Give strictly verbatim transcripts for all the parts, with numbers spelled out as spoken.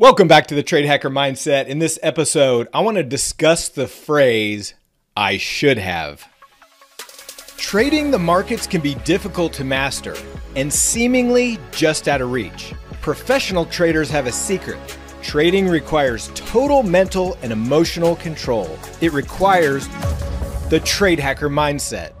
Welcome back to the Trade Hacker Mindset. In this episode, I want to discuss the phrase, I should have. Trading the markets can be difficult to master and seemingly just out of reach. Professional traders have a secret. Trading requires total mental and emotional control. It requires the Trade Hacker Mindset.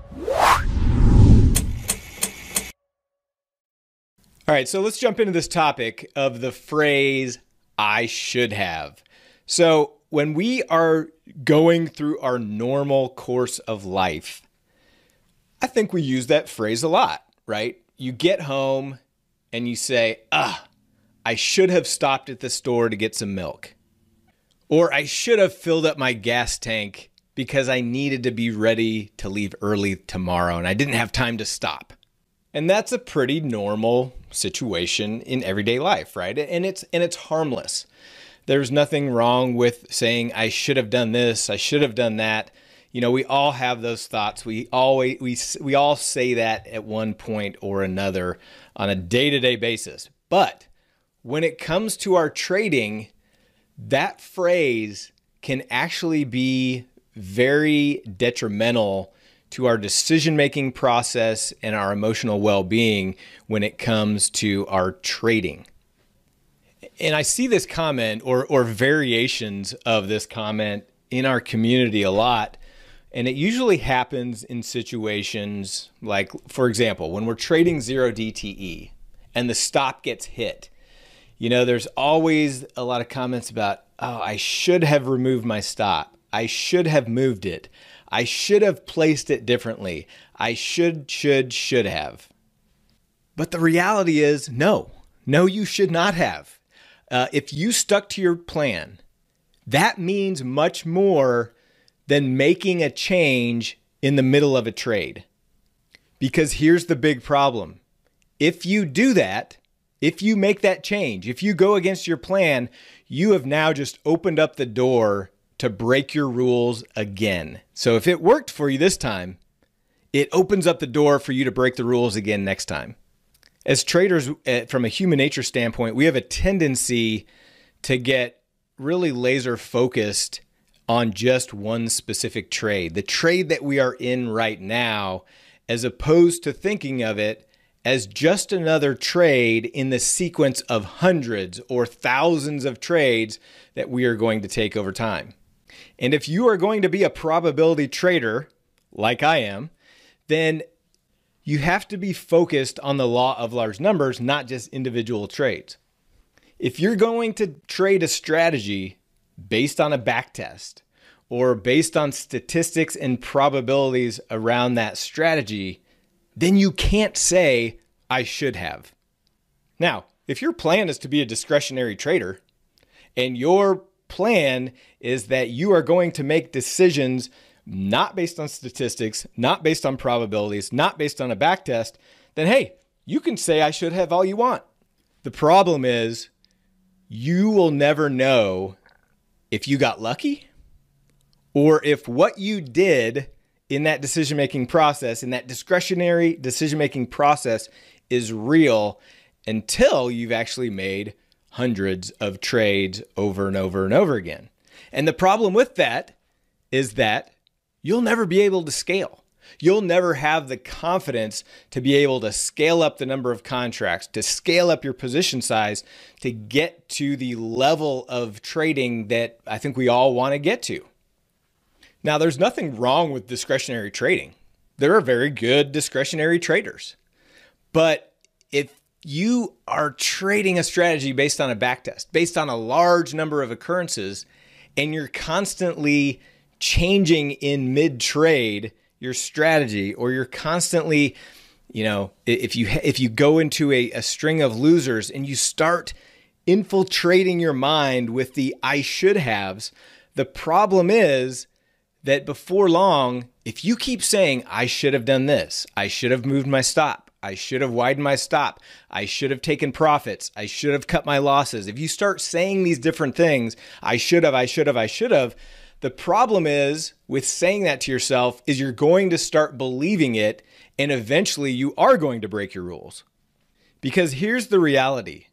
All right, so let's jump into this topic of the phrase, I should have. So when we are going through our normal course of life, I think we use that phrase a lot, right? You get home and you say, ah, I should have stopped at the store to get some milk. Or I should have filled up my gas tank because I needed to be ready to leave early tomorrow and I didn't have time to stop. And that's a pretty normal situation in everyday life, right? And it's and it's harmless. There's nothing wrong with saying, I should have done this, I should have done that. You know, we all have those thoughts. We always we we all say that at one point or another on a day-to-day basis. But when it comes to our trading, that phrase can actually be very detrimental to our decision-making process and our emotional well-being when it comes to our trading. And I see this comment or, or variations of this comment in our community a lot. And it usually happens in situations like, for example, when we're trading zero D T E and the stop gets hit. You know, there's always a lot of comments about, oh, I should have removed my stop. I should have moved it. I should have placed it differently. I should, should, should have. But the reality is no, no, you should not have. Uh, if you stuck to your plan, that means much more than making a change in the middle of a trade. Because here's the big problem. If you do that, if you make that change, if you go against your plan, you have now just opened up the door to break your rules again. So if it worked for you this time, it opens up the door for you to break the rules again next time. As traders, from a human nature standpoint, we have a tendency to get really laser focused on just one specific trade, the trade that we are in right now, as opposed to thinking of it as just another trade in the sequence of hundreds or thousands of trades that we are going to take over time. And if you are going to be a probability trader, like I am, then you have to be focused on the law of large numbers, not just individual trades. If you're going to trade a strategy based on a back test or based on statistics and probabilities around that strategy, then you can't say, I should have. Now, if your plan is to be a discretionary trader and your plan is that you are going to make decisions not based on statistics, not based on probabilities, not based on a back test, then hey, you can say I should have all you want. The problem is you will never know if you got lucky or if what you did in that decision-making process, in that discretionary decision-making process is real until you've actually made hundreds of trades over and over and over again. And the problem with that is that you'll never be able to scale. You'll never have the confidence to be able to scale up the number of contracts, to scale up your position size, to get to the level of trading that I think we all want to get to. Now, there's nothing wrong with discretionary trading. There are very good discretionary traders, but if you are trading a strategy based on a backtest, based on a large number of occurrences, and you're constantly changing in mid-trade your strategy, or you're constantly, you know, if you if you go into a, a string of losers and you start infiltrating your mind with the I should haves, the problem is that before long, if you keep saying, I should have done this, I should have moved my stop, I should have widened my stop, I should have taken profits, I should have cut my losses. If you start saying these different things, I should have, I should have, I should have, the problem is with saying that to yourself is you're going to start believing it and eventually you are going to break your rules. Because here's the reality.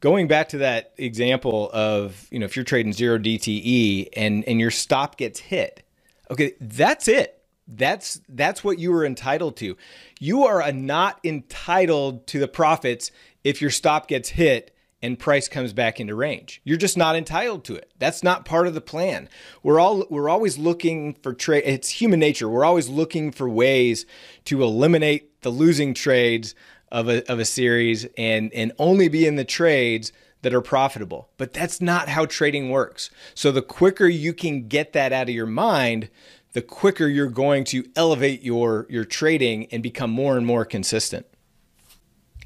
going back to that example of, you know, if you're trading zero D T E and, and your stop gets hit, okay, that's it. That's, that's what you are entitled to. You are not entitled to the profits if your stop gets hit and price comes back into range. You're just not entitled to it. That's not part of the plan. We're all we're always looking for trade. It's human nature. We're always looking for ways to eliminate the losing trades of a of a series and and only be in the trades that are profitable. But that's not how trading works. So the quicker you can get that out of your mind, the quicker you're going to elevate your your trading and become more and more consistent.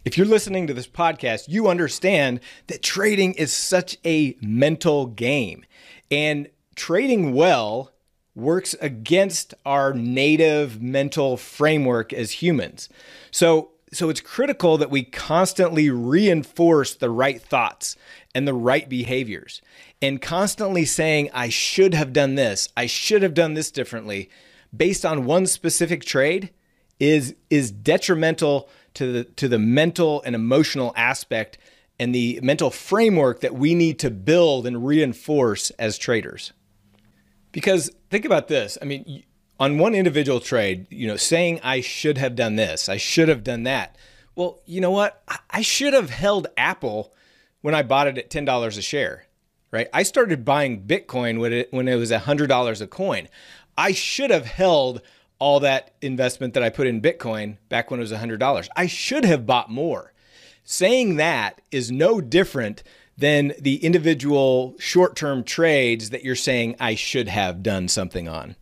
If you're listening to this podcast, you understand that trading is such a mental game, and trading well works against our native mental framework as humans. So, so it's critical that we constantly reinforce the right thoughts and the right behaviors, and constantly saying, I should have done this, I should have done this differently, based on one specific trade is, is detrimental to the, to the mental and emotional aspect and the mental framework that we need to build and reinforce as traders. Because think about this. I mean, on one individual trade, you know, saying I should have done this, I should have done that. Well, you know what? I should have held Apple when I bought it at ten dollars a share, right? I started buying Bitcoin when it, when it was one hundred dollars a coin. I should have held all that investment that I put in Bitcoin back when it was one hundred dollars. I should have bought more. Saying that is no different than the individual short-term trades that you're saying I should have done something on.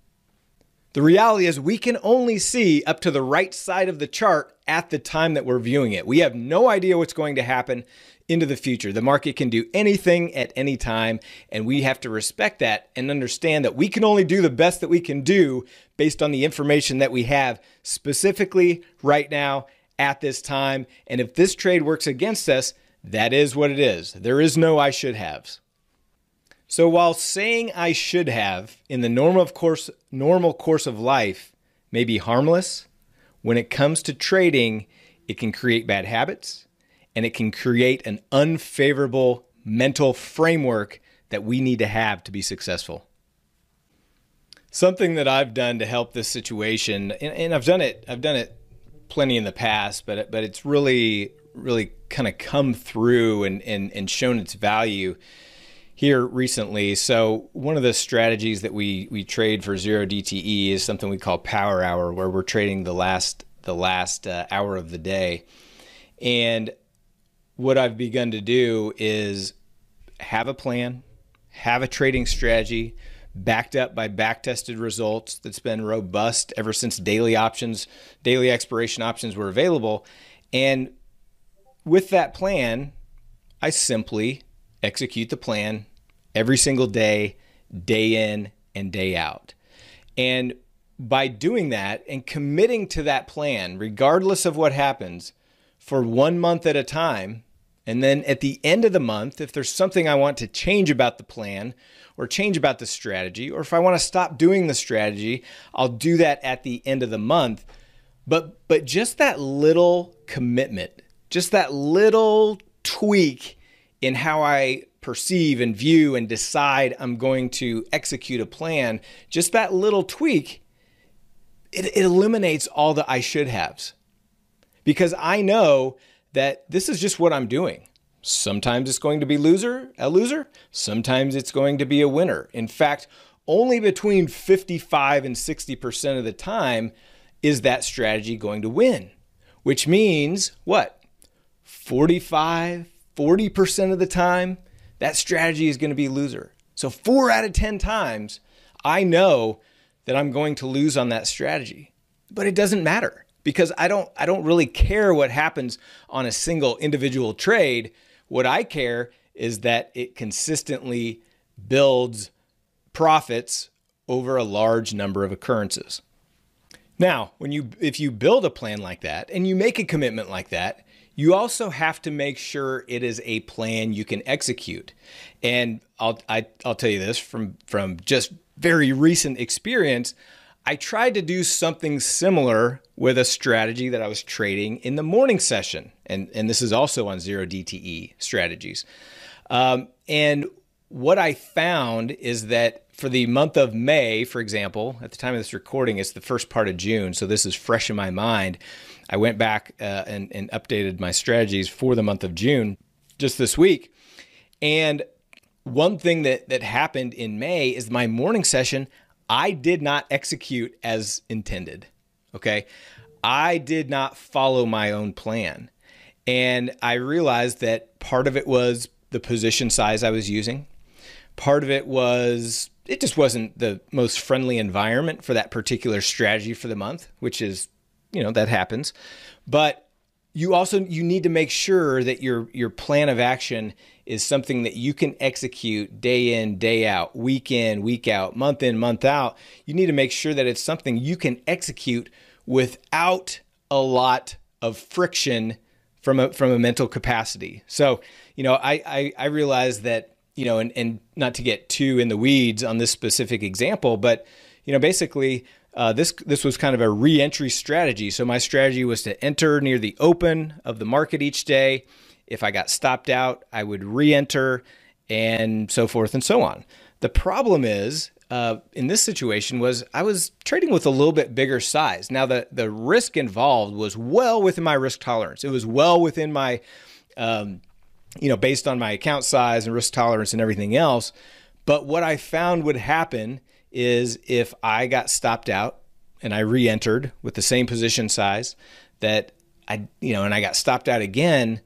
The reality is we can only see up to the right side of the chart at the time that we're viewing it. We have no idea what's going to happen into the future. The market can do anything at any time, and we have to respect that and understand that we can only do the best that we can do based on the information that we have specifically right now at this time. And if this trade works against us, that is what it is. There is no I should haves. So while saying I should have in the normal of course, normal course of life may be harmless, when it comes to trading, it can create bad habits, and it can create an unfavorable mental framework that we need to have to be successful. Something that I've done to help this situation, and, and I've done it, I've done it plenty in the past, but it, but it's really, really kind of come through and, and, and shown its value here recently. So one of the strategies that we we trade for zero D T E is something we call power hour, where we're trading the last the last uh, hour of the day. And what I've begun to do is have a plan, have a trading strategy backed up by back-tested results that's been robust ever since daily options, daily expiration options were available. And with that plan, I simply execute the plan every single day, day in and day out. And by doing that and committing to that plan, regardless of what happens, for one month at a time, and then at the end of the month, if there's something I want to change about the plan or change about the strategy, or if I want to stop doing the strategy, I'll do that at the end of the month. But, but just that little commitment, just that little tweak in how I perceive and view and decide I'm going to execute a plan, just that little tweak, it, it eliminates all the I should haves. Because I know that this is just what I'm doing. Sometimes it's going to be loser, a loser. Sometimes it's going to be a winner. In fact, only between fifty-five and sixty percent of the time is that strategy going to win, which means what? forty-five, forty percent of the time, that strategy is going to be loser. So four out of ten times, I know that I'm going to lose on that strategy, but it doesn't matter. Because I don't, I don't really care what happens on a single individual trade. What I care is that it consistently builds profits over a large number of occurrences. Now, when you, if you build a plan like that and you make a commitment like that, you also have to make sure it is a plan you can execute. And I'll, I, I'll tell you this from, from just very recent experience, I tried to do something similar with a strategy that I was trading in the morning session. And, and this is also on zero D T E strategies. Um, and what I found is that for the month of May, for example, at the time of this recording, it's the first part of June. So this is fresh in my mind. I went back uh, and, and updated my strategies for the month of June just this week. And one thing that, that happened in May is my morning session, I did not execute as intended, okay? I did not follow my own plan. And I realized that part of it was the position size I was using. Part of it was, it just wasn't the most friendly environment for that particular strategy for the month, which is, you know, that happens. But you also, you need to make sure that your, your plan of action is something that you can execute day in, day out, week in, week out, month in, month out. You need to make sure that it's something you can execute without a lot of friction from a, from a mental capacity. So, you know, I, I, I realized that, you know, and, and not to get too in the weeds on this specific example, but, you know, basically, Uh, this, this was kind of a re-entry strategy. So my strategy was to enter near the open of the market each day. If I got stopped out, I would re-enter and so forth and so on. The problem is, uh, in this situation was I was trading with a little bit bigger size. Now the, the risk involved was well within my risk tolerance. It was well within my, um, you know, based on my account size and risk tolerance and everything else. But what I found would happen is if I got stopped out and I re-entered with the same position size that I, you know, and I got stopped out again,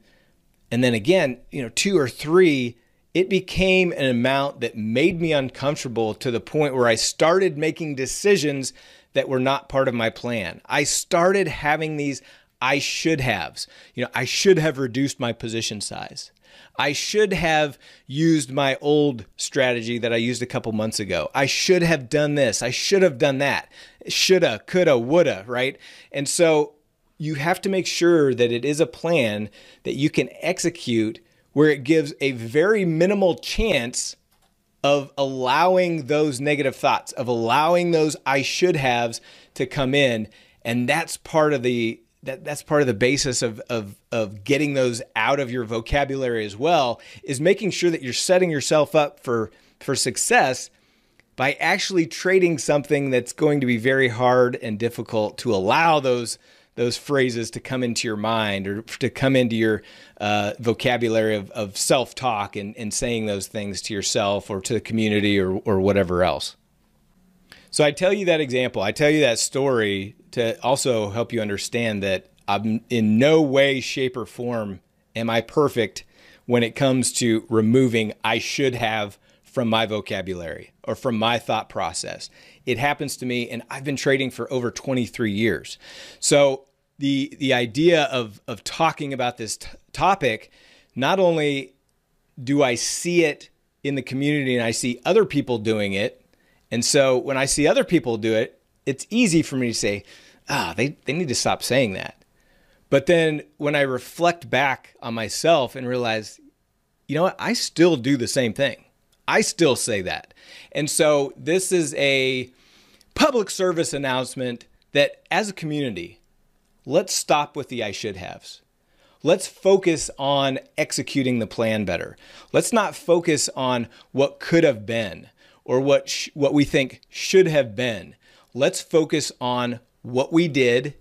and then again, you know, two or three, it became an amount that made me uncomfortable to the point where I started making decisions that were not part of my plan. I started having these I should haves. You know, I should have reduced my position size. I should have used my old strategy that I used a couple months ago. I should have done this. I should have done that. Shoulda, coulda, woulda, right? And so you have to make sure that it is a plan that you can execute where it gives a very minimal chance of allowing those negative thoughts, of allowing those I should haves to come in. And that's part of the That, that's part of the basis of, of, of getting those out of your vocabulary as well, is making sure that you're setting yourself up for, for success by actually trading something that's going to be very hard and difficult to allow those, those phrases to come into your mind or to come into your uh, vocabulary of, of self-talk and, and saying those things to yourself or to the community or, or whatever else. So I tell you that example, I tell you that story to also help you understand that I'm in no way, shape, or form am I perfect when it comes to removing I should have from my vocabulary or from my thought process. It happens to me, and I've been trading for over twenty-three years. So the the idea of, of talking about this t- topic, not only do I see it in the community and I see other people doing it, and so when I see other people do it, it's easy for me to say, ah, they, they need to stop saying that. But then when I reflect back on myself and realize, you know what, I still do the same thing. I still say that. And so this is a public service announcement that as a community, let's stop with the I should haves. Let's focus on executing the plan better. Let's not focus on what could have been, or what sh what we think should have been. Let's focus on what we did,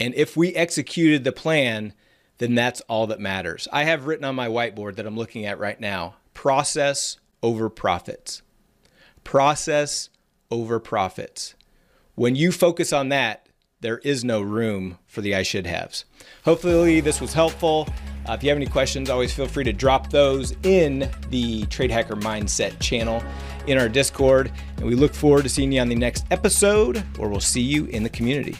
and if we executed the plan, then that's all that matters. I have written on my whiteboard that I'm looking at right now, process over profits. Process over profits. When you focus on that, there is no room for the I should haves. Hopefully this was helpful. Uh, if you have any questions, always feel free to drop those in the Trade Hacker Mindset channel in our Discord. And we look forward to seeing you on the next episode, or we'll see you in the community.